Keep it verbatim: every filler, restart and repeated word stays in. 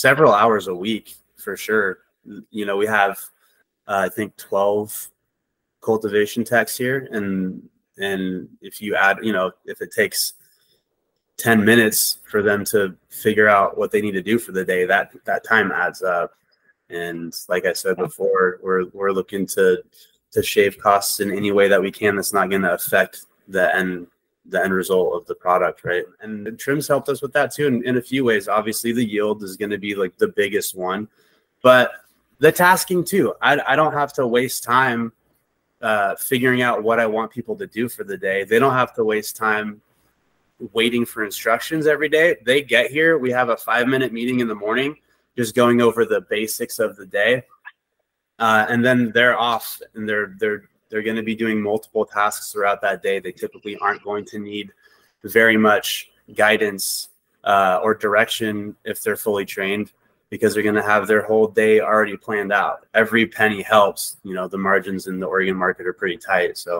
several hours a week for sure. You know, we have uh, I think twelve cultivation techs here, and and if you add, you know, if it takes ten minutes for them to figure out what they need to do for the day, that that time adds up. And like I said before, we're we're looking to to shave costs in any way that we can that's not going to affect the end the end result of the product, right? And the Trym's helped us with that too in, in a few ways. Obviously the yield is going to be like the biggest one, but the tasking too. I, I don't have to waste time uh, figuring out what I want people to do for the day. They don't have to waste time waiting for instructions every day. They get here, we have a five minute meeting in the morning, just going over the basics of the day. Uh, and then they're off, and they're they're they're going to be doing multiple tasks throughout that day. They typically aren't going to need very much guidance uh, or direction if they're fully trained, because they're going to have their whole day already planned out. Every penny helps. You know, the margins in the Oregon market are pretty tight, so.